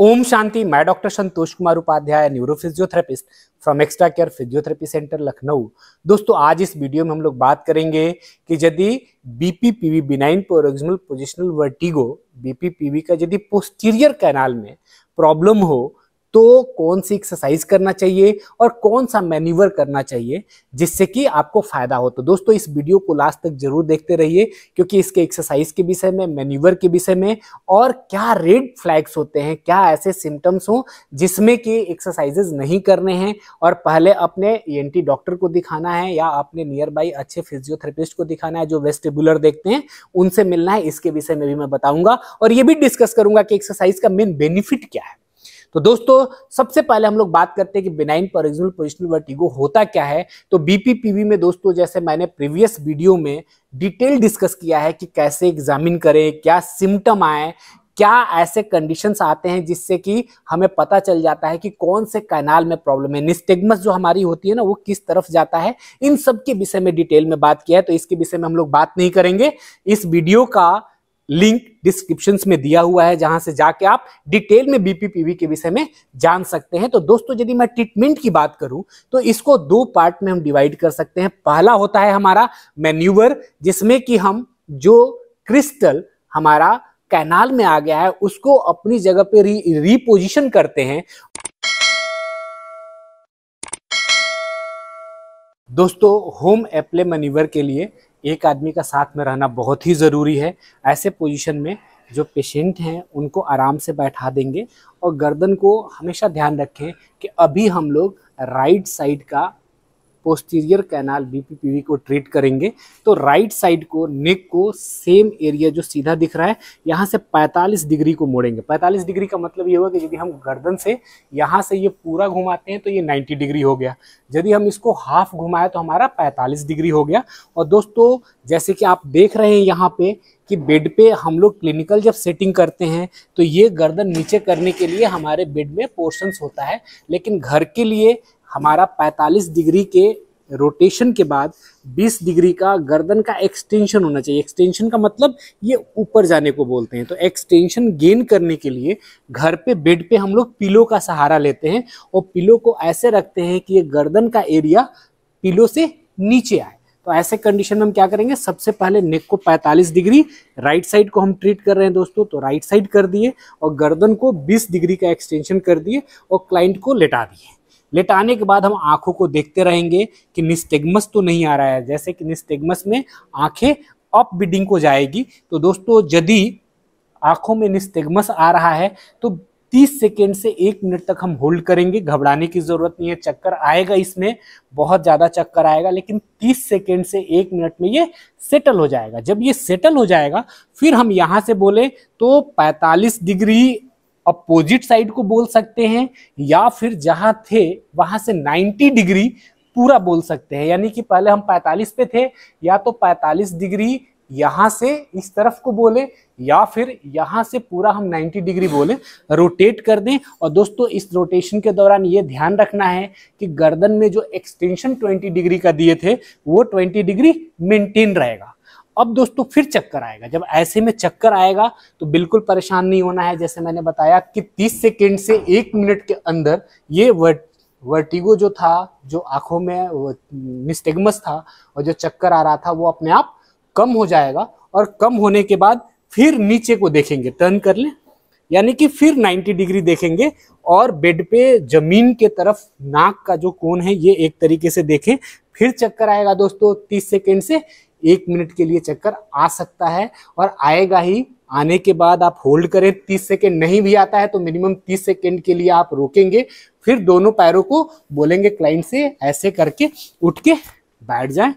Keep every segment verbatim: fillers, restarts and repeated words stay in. ओम शांति। मैं doctor Santosh Kumar Upadhyay, neuro physiotherapist from extra care physiotherapy centre Lucknow. दोस्तों, आज इस वीडियो में हम लोग बात करेंगे कि यदि BPPV benign paroxysmal positional vertigo BPPV का यदि पोस्टीरियर कैनाल में प्रॉब्लम हो तो कौन सी एक्सरसाइज करना चाहिए और कौन सा मैन्यूवर करना चाहिए जिससे कि आपको फायदा हो। तो दोस्तों, इस वीडियो को लास्ट तक जरूर देखते रहिए क्योंकि इसके एक्सरसाइज के विषय में, मैन्यूवर के विषय में और क्या रेड फ्लैग्स होते हैं, क्या ऐसे सिम्टम्स हो जिसमें कि एक्सरसाइजेज नहीं करने हैं और पहले अपने ईएनटी डॉक्टर को दिखाना है या अपने नियर बाई अच्छे फिजियोथेरेपिस्ट को दिखाना है जो वेस्टिबुलर देखते हैं, उनसे मिलना है। इसके विषय में भी मैं बताऊंगा और ये भी डिस्कस करूंगा कि एक्सरसाइज का मेन बेनिफिट क्या है। तो दोस्तों, सबसे पहले हम लोग बात करते हैं कि बिनाइन पेरिक्सिमल पोजिशनल वर्टिगो होता क्या है। तो बीपीपीवी में दोस्तों, जैसे मैंने प्रीवियस वीडियो में डिटेल डिस्कस किया है कि कैसे एग्जामिन करें, क्या सिम्टम आए, क्या ऐसे कंडीशंस आते हैं जिससे कि हमें पता चल जाता है कि कौन से कैनाल में प्रॉब्लम है, निस्टेगमस जो हमारी होती है ना वो किस तरफ जाता है, इन सब के विषय में डिटेल में बात किया है। तो इसके विषय में हम लोग बात नहीं करेंगे। इस वीडियो का लिंक डिस्क्रिप्शंस में दिया हुआ है जहां से जाके आप डिटेल में बीपीपीवी के विषय में जान सकते हैं। तो दोस्तों, यदि मैं ट्रीटमेंट की बात करूं तो इसको दो पार्ट में हम डिवाइड कर सकते हैं। पहला होता है हमारा मैन्यूवर, जिसमें कि हम जो क्रिस्टल हमारा कैनाल में आ गया है उसको अपनी जगह पे री रिपोजिशन करते हैं। दोस्तों, होम एप्ले मैन्यूवर के लिए एक आदमी का साथ में रहना बहुत ही ज़रूरी है। ऐसे पोजीशन में जो पेशेंट हैं उनको आराम से बैठा देंगे और गर्दन को हमेशा ध्यान रखें कि अभी हम लोग राइट साइड का पोस्टीरियर कैनाल बीपीपीवी को ट्रीट करेंगे। तो राइट साइड को, नेक को, सेम एरिया जो सीधा दिख रहा है यहाँ से पैंतालीस डिग्री को मोड़ेंगे। पैंतालीस डिग्री का मतलब ये होगा कि यदि हम गर्दन से यहाँ से ये पूरा घुमाते हैं तो ये नब्बे डिग्री हो गया, यदि हम इसको हाफ घुमाएं तो हमारा पैंतालीस डिग्री हो गया। और दोस्तों, जैसे कि आप देख रहे हैं यहाँ पे कि बेड पे हम लोग क्लिनिकल जब सेटिंग करते हैं तो ये गर्दन नीचे करने के लिए हमारे बेड में पोर्शंस होता है, लेकिन घर के लिए हमारा पैंतालीस डिग्री के रोटेशन के बाद बीस डिग्री का गर्दन का एक्सटेंशन होना चाहिए। एक्सटेंशन का मतलब ये ऊपर जाने को बोलते हैं। तो एक्सटेंशन गेन करने के लिए घर पे बेड पे हम लोग पिलो का सहारा लेते हैं और पिलो को ऐसे रखते हैं कि ये गर्दन का एरिया पिलो से नीचे आए। तो ऐसे कंडीशन में हम क्या करेंगे, सबसे पहले नेक को पैंतालीस डिग्री, राइट साइड को हम ट्रीट कर रहे हैं दोस्तों, तो राइट साइड कर दिए और गर्दन को बीस डिग्री का एक्सटेंशन कर दिए और क्लाइंट को लेटा दिए। लेटाने के बाद हम आंखों को देखते रहेंगे कि निस्टेगमस तो नहीं आ रहा है। जैसे कि निस्टेगमस में आंखें अप बीडिंग को जाएगी। तो दोस्तों, यदि आंखों में निस्टेगमस आ रहा है तो तीस सेकेंड से एक मिनट तक हम होल्ड करेंगे। घबराने की ज़रूरत नहीं है, चक्कर आएगा, इसमें बहुत ज़्यादा चक्कर आएगा, लेकिन तीस सेकेंड से एक मिनट में ये सेटल हो जाएगा। जब ये सेटल हो जाएगा फिर हम यहाँ से बोले तो पैंतालीस डिग्री अपोजिट साइड को बोल सकते हैं या फिर जहां थे वहां से नब्बे डिग्री पूरा बोल सकते हैं। यानी कि पहले हम पैंतालीस पे थे, या तो पैंतालीस डिग्री यहां से इस तरफ को बोले या फिर यहां से पूरा हम नब्बे डिग्री बोले, रोटेट कर दें। और दोस्तों, इस रोटेशन के दौरान ये ध्यान रखना है कि गर्दन में जो एक्सटेंशन बीस डिग्री का दिए थे वो बीस डिग्री मेंटेन रहेगा। अब दोस्तों फिर चक्कर आएगा। जब ऐसे में चक्कर आएगा तो बिल्कुल परेशान नहीं होना है। जैसे मैंने बताया कि तीस सेकेंड से एक मिनट के अंदर ये वर्ट वर्टिगो जो था, जो आंखों में निस्टेगमस था और जो चक्कर आ रहा था वो अपने आप कम हो जाएगा। और कम होने के बाद फिर नीचे को देखेंगे, टर्न कर लें, यानी कि फिर नब्बे डिग्री देखेंगे और बेड पे जमीन के तरफ नाक का जो कोण है ये एक तरीके से देखें। फिर चक्कर आएगा दोस्तों, तीस सेकेंड से एक मिनट के लिए चक्कर आ सकता है और आएगा ही। आने के बाद आप होल्ड करें, तीस सेकेंड नहीं भी आता है तो मिनिमम तीस सेकेंड के लिए आप रोकेंगे। फिर दोनों पैरों को बोलेंगे क्लाइंट से ऐसे करके उठ के बैठ जाएं।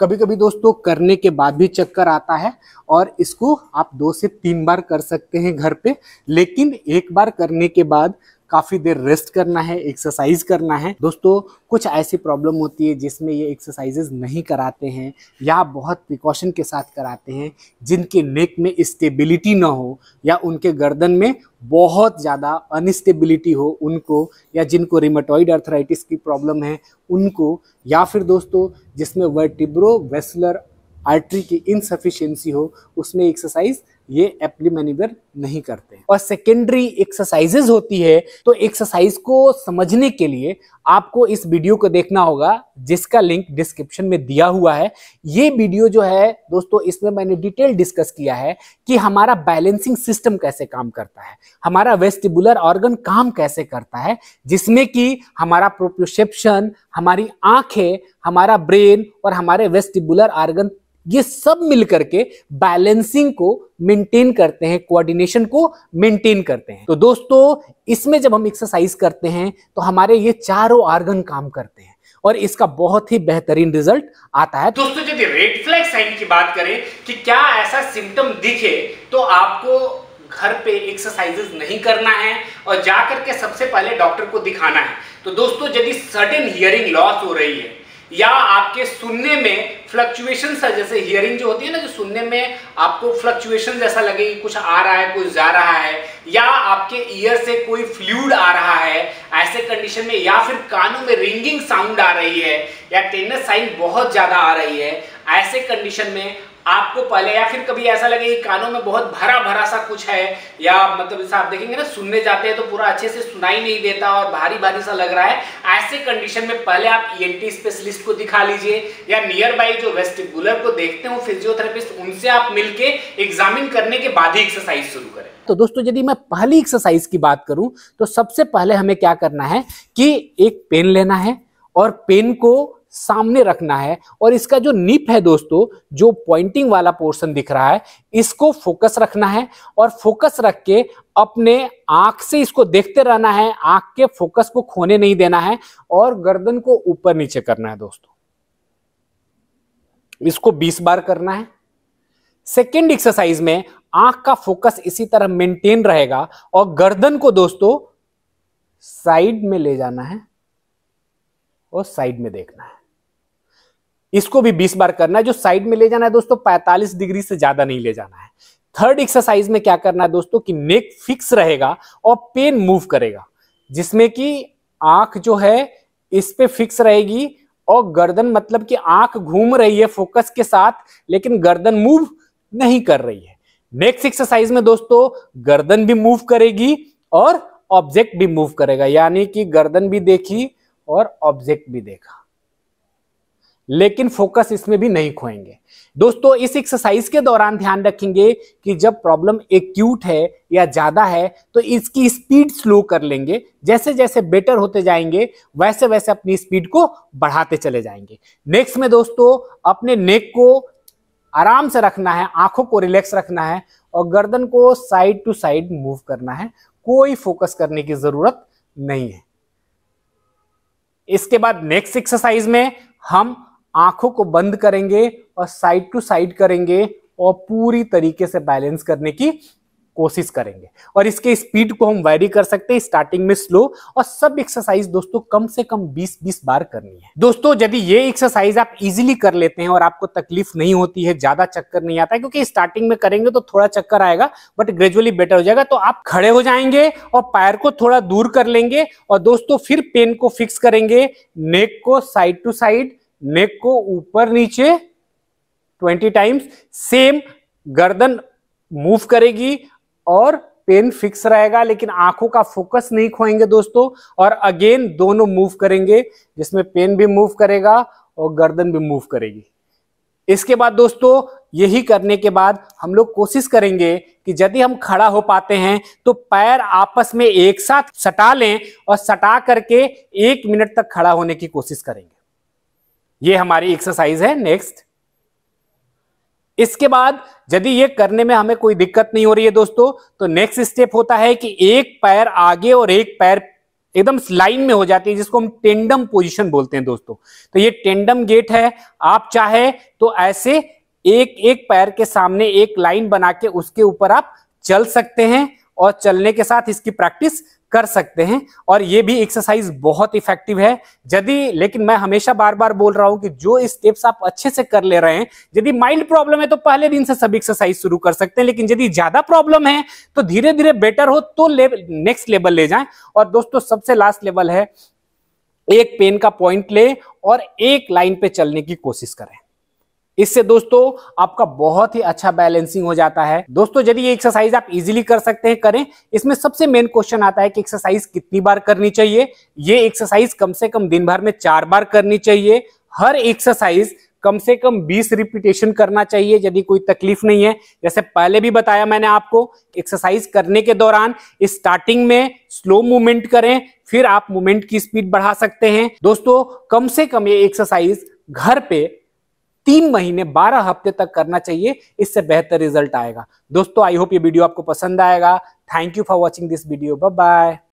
कभी कभी दोस्तों करने के बाद भी चक्कर आता है और इसको आप दो से तीन बार कर सकते हैं घर पे, लेकिन एक बार करने के बाद काफ़ी देर रेस्ट करना है, एक्सरसाइज करना है। दोस्तों, कुछ ऐसी प्रॉब्लम होती है जिसमें ये एक्सरसाइजेज नहीं कराते हैं या बहुत प्रिकॉशन के साथ कराते हैं, जिनके नेक में स्टेबिलिटी ना हो या उनके गर्दन में बहुत ज़्यादा अनस्टेबिलिटी हो उनको, या जिनको रिमेटॉइड आर्थराइटिस की प्रॉब्लम है उनको, या फिर दोस्तों जिसमें वर्टिब्रो वेस्कुलर आर्टरी की इनसफिशिएंसी हो उसमें एक्सरसाइज ये एप्लीमेनिवर नहीं करते हैं। और सेकेंडरी एक्सरसाइजेज होती है, तो एक्सरसाइज को समझने के लिए आपको इस वीडियो को देखना होगा जिसका लिंक डिस्क्रिप्शन में दिया हुआ है। ये वीडियो जो है दोस्तों, इसमें मैंने डिटेल डिस्कस किया है कि हमारा बैलेंसिंग सिस्टम कैसे काम करता है, हमारा वेस्टिबुलर ऑर्गन काम कैसे करता है, जिसमें कि हमारा प्रोप्रियोसेप्शन, हमारी आंखें, हमारा ब्रेन और हमारे वेस्टिबुलर ऑर्गन ये सब मिलकर के बैलेंसिंग को मेंटेन करते हैं, कोऑर्डिनेशन को मेंटेन करते हैं। तो दोस्तों, इसमें जब हम एक्सरसाइज करते हैं तो हमारे ये चारों ऑर्गन काम करते हैं और इसका बहुत ही बेहतरीन रिजल्ट आता है। दोस्तों, यदि रेड फ्लैग साइन की बात करें कि क्या ऐसा सिम्टम दिखे तो आपको घर पे एक्सरसाइजेज नहीं करना है और जाकर के सबसे पहले डॉक्टर को दिखाना है। तो दोस्तों, यदि सडन हियरिंग लॉस हो रही है या आपके सुनने में फ्लक्चुएशन सा, जैसे हियरिंग जो होती है ना, जो सुनने में आपको फ्लक्चुएशन जैसा लगे, कुछ आ रहा है कुछ जा रहा है, या आपके ईयर से कोई फ्लूइड आ रहा है, ऐसे कंडीशन में, या फिर कानों में रिंगिंग साउंड आ रही है या टिनिटस साइन बहुत ज़्यादा आ रही है, ऐसे कंडीशन में आपको पहले, या फिर कभी ऐसा लगे कि कानों में बहुत भरा भरा सा कुछ है, या मतलब जैसे आप देखेंगे ना, सुनने जाते हैं तो पूरा अच्छे से सुनाई नहीं देता और भारी भारी सा लग रहा है, ऐसे कंडीशन में पहले आप ईएनटी स्पेशलिस्ट को दिखा लीजिए या नियर बाई जो वेस्टिबुलर को देखते हो फिजियोथेरेपिस्ट, उनसे आप मिलके एग्जामिन करने के बाद ही एक्सरसाइज शुरू करें। तो दोस्तों, यदि मैं पहली एक्सरसाइज की बात करूं तो सबसे पहले हमें क्या करना है कि एक पेन लेना है और पेन को सामने रखना है और इसका जो निप है दोस्तों, जो पॉइंटिंग वाला पोर्शन दिख रहा है, इसको फोकस रखना है और फोकस रख के अपने आंख से इसको देखते रहना है, आंख के फोकस को खोने नहीं देना है और गर्दन को ऊपर नीचे करना है। दोस्तों, इसको बीस बार करना है। सेकेंड एक्सरसाइज में आंख का फोकस इसी तरह मेंटेन रहेगा और गर्दन को दोस्तों साइड में ले जाना है और साइड में देखना है। इसको भी बीस बार करना है। जो साइड में ले जाना है दोस्तों, पैंतालीस डिग्री से ज्यादा नहीं ले जाना है। थर्ड एक्सरसाइज में क्या करना है दोस्तों कि नेक फिक्स रहेगा और पेन मूव करेगा, जिसमें कि आंख जो है इस पे फिक्स रहेगी और गर्दन, मतलब कि आंख घूम रही है फोकस के साथ लेकिन गर्दन मूव नहीं कर रही है। नेक्स्ट एक्सरसाइज में दोस्तों गर्दन भी मूव करेगी और ऑब्जेक्ट भी मूव करेगा, यानी कि गर्दन भी देखी और ऑब्जेक्ट भी देखा, लेकिन फोकस इसमें भी नहीं खोएंगे। दोस्तों, इस एक्सरसाइज के दौरान ध्यान रखेंगे कि जब प्रॉब्लम एक्यूट है या ज्यादा है तो इसकी स्पीड स्लो कर लेंगे, जैसे जैसे बेटर होते जाएंगे वैसे वैसे अपनी स्पीड को बढ़ाते चले जाएंगे। नेक्स्ट में दोस्तों अपने नेक को आराम से रखना है, आंखों को रिलैक्स रखना है और गर्दन को साइड टू साइड मूव करना है, कोई फोकस करने की जरूरत नहीं है। इसके बाद नेक्स्ट एक्सरसाइज में हम आंखों को बंद करेंगे और साइड टू साइड करेंगे और पूरी तरीके से बैलेंस करने की कोशिश करेंगे और इसके स्पीड को हम वैरी कर सकते हैं, स्टार्टिंग में स्लो। और सब एक्सरसाइज दोस्तों कम से कम बीस बीस बार करनी है। दोस्तों, यदि ये एक्सरसाइज आप इजीली कर लेते हैं और आपको तकलीफ नहीं होती है, ज्यादा चक्कर नहीं आता है, क्योंकि स्टार्टिंग में करेंगे तो थोड़ा चक्कर आएगा बट ग्रेजुअली बेटर हो जाएगा। तो आप खड़े हो जाएंगे और पैर को थोड़ा दूर कर लेंगे और दोस्तों फिर पेन को फिक्स करेंगे, नेक को साइड टू साइड, नेक को ऊपर नीचे ट्वेंटी टाइम्स, सेम गर्दन मूव करेगी और पेन फिक्स रहेगा लेकिन आंखों का फोकस नहीं खोएंगे दोस्तों। और अगेन दोनों मूव करेंगे, जिसमें पेन भी मूव करेगा और गर्दन भी मूव करेगी। इसके बाद दोस्तों यही करने के बाद हम लोग कोशिश करेंगे कि यदि हम खड़ा हो पाते हैं तो पैर आपस में एक साथ सटा लें और सटा करके एक मिनट तक खड़ा होने की कोशिश करेंगे। ये हमारी एक्सरसाइज है नेक्स्ट। इसके बाद यदि ये करने में हमें कोई दिक्कत नहीं हो रही है दोस्तों, तो नेक्स्ट स्टेप होता है कि एक पैर आगे और एक पैर एकदम लाइन में हो जाती है, जिसको हम टैंडम पोजीशन बोलते हैं दोस्तों। तो ये टैंडम गेट है, आप चाहे तो ऐसे एक एक पैर के सामने एक लाइन बना के उसके ऊपर आप चल सकते हैं और चलने के साथ इसकी प्रैक्टिस कर सकते हैं। और ये भी एक्सरसाइज बहुत इफेक्टिव है। यदि, लेकिन मैं हमेशा बार बार बोल रहा हूं कि जो स्टेप्स आप अच्छे से कर ले रहे हैं, यदि माइल्ड प्रॉब्लम है तो पहले दिन से सब एक्सरसाइज शुरू कर सकते हैं, लेकिन यदि ज्यादा प्रॉब्लम है तो धीरे धीरे बेटर हो तो नेक्स्ट लेवल ले जाएं। और दोस्तों सबसे लास्ट लेवल है, एक पेन का पॉइंट ले और एक लाइन पे चलने की कोशिश करें। इससे दोस्तों आपका बहुत ही अच्छा बैलेंसिंग हो जाता है। दोस्तों यदि ये एक्सरसाइज आप इजीली कर सकते हैं करें। इसमें सबसे मेन क्वेश्चन आता है कि एक्सरसाइज कितनी बार करनी चाहिए। ये एक्सरसाइज कम से कम दिन भर में चार बार करनी चाहिए। हर एक्सरसाइज कम से कम बीस रिपीटेशन करना चाहिए यदि कोई तकलीफ नहीं है। जैसे पहले भी बताया मैंने आपको, एक्सरसाइज करने के दौरान स्टार्टिंग में स्लो मूवमेंट करें, फिर आप मूवमेंट की स्पीड बढ़ा सकते हैं। दोस्तों कम से कम ये एक्सरसाइज घर पे तीन महीने बारह हफ्ते तक करना चाहिए, इससे बेहतर रिजल्ट आएगा। दोस्तों आई होप ये वीडियो आपको पसंद आएगा। Thank you for watching this video. Bye bye.